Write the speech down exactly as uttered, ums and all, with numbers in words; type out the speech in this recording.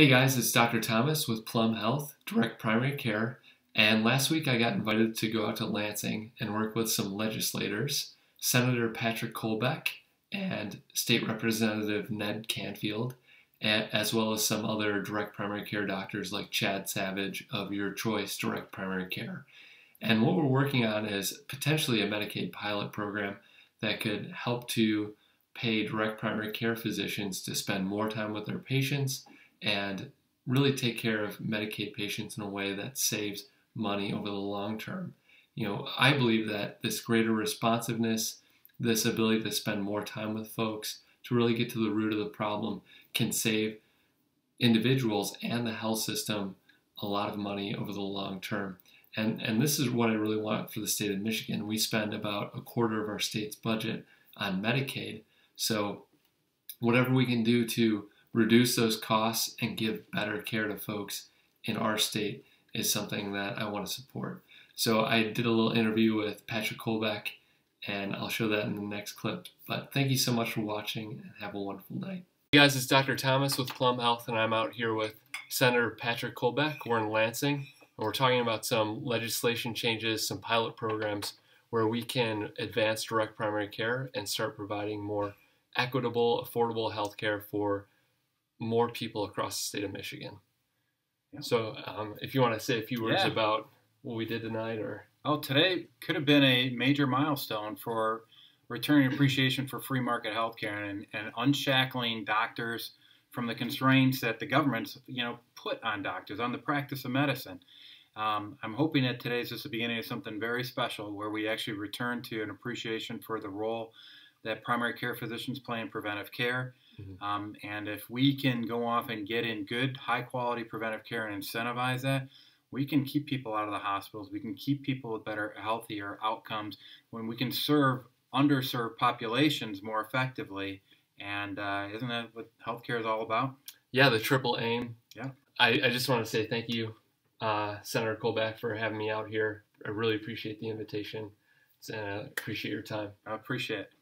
Hey guys, it's Doctor Thomas with Plum Health, Direct Primary Care, and last week I got invited to go out to Lansing and work with some legislators, Senator Patrick Colbeck and State Representative Ned Canfield, as well as some other direct primary care doctors like Chad Savage of Your Choice, Direct Primary Care. And what we're working on is potentially a Medicaid pilot program that could help to pay direct primary care physicians to spend more time with their patients and really take care of Medicaid patients in a way that saves money over the long term. You know, I believe that this greater responsiveness, this ability to spend more time with folks, to really get to the root of the problem, can save individuals and the health system a lot of money over the long term. And, and this is what I really want for the state of Michigan. We spend about a quarter of our state's budget on Medicaid. So whatever we can do to reduce those costs and give better care to folks in our state is something that I want to support. So I did a little interview with Patrick Colbeck, and I'll show that in the next clip. But thank you so much for watching, and have a wonderful night. Hey guys, it's Doctor Thomas with Plum Health, and I'm out here with Senator Patrick Colbeck. We're in Lansing, and we're talking about some legislation changes, some pilot programs where we can advance direct primary care and start providing more equitable, affordable health care for more people across the state of Michigan. Yeah. So um, if you want to say a few words yeah. about what we did tonight, or... Oh, today could have been a major milestone for returning appreciation for free market healthcare and, and unshackling doctors from the constraints that the government's, you know, put on doctors, on the practice of medicine. Um, I'm hoping that today is just the beginning of something very special where we actually return to an appreciation for the role that primary care physicians play in preventive care. Mm-hmm. um, and if we can go off and get in good, high-quality preventive care and incentivize that, we can keep people out of the hospitals. We can keep people with better, healthier outcomes when we can serve underserved populations more effectively. And uh, isn't that what healthcare is all about? Yeah, the triple aim. Yeah. I, I just want to say thank you, uh, Senator Colbeck, for having me out here. I really appreciate the invitation, and I appreciate your time. I appreciate it.